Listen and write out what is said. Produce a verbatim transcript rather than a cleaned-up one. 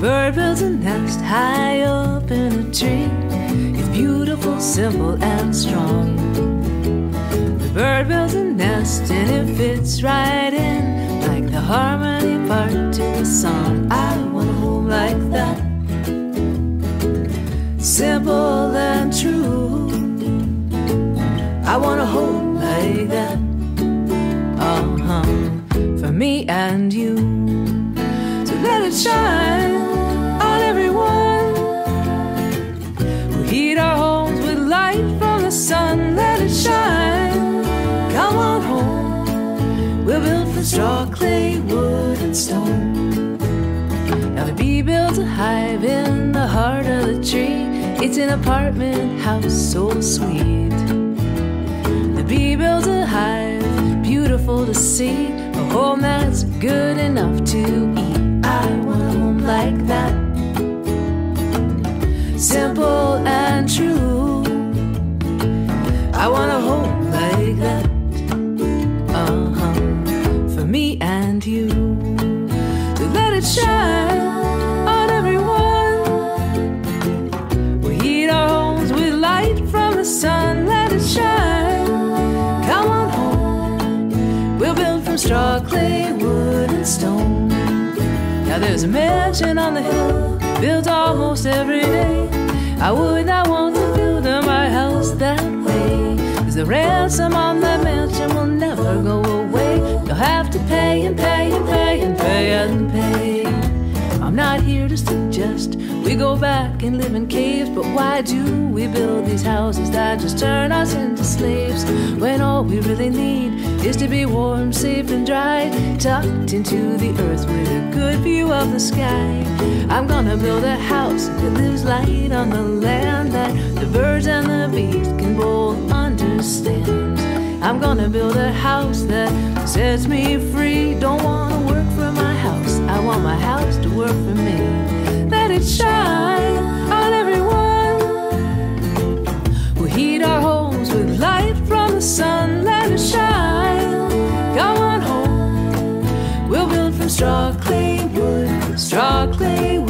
bird builds a nest high up in a tree. It's beautiful, simple, and strong. The bird builds a nest and it fits right in, like the harmony part to the song. I want a home like that, simple and true. I want a home like that, uh-huh, for me and you. So let it shine on everyone. We'll heat our homes with light from the sun. Let it shine, come on home. We'll build from straw, clay, wood, and stone. Now the bee builds a hive in the heart of the tree. It's an apartment house so sweet. The bee builds a hive, beautiful to see, a home that's good enough to eat. I want a home like that, simple and true. I want a home like that, uh-huh, for me and you. So let it shine on everyone. We'll heat our homes with light from the sun. Let it shine, come on home. We'll build from straw, clay, wood, and stone. Now there's a mansion on the hill, built almost every day. I would not want to build my house that way. There's a ransom on that mansion, will never go away. You'll have to pay and pay and pay and pay and pay. I'm not here to suggest we go back and live in caves, but why do we build these houses that just turn us into slaves, when all we really need is to be warm, safe, and dry, tucked into the earth with a good view of the sky? I'm gonna build a house that lives light on the land, that the birds and the bees can both understand. I'm gonna build a house that sets me free. Don't wanna work for my house, I want my house to work for me. Let it shine on everyone. We'll heat our homes with light from the sun. Let it shine, come on home. We'll build from straw, clay, wood, straw, clay, wood.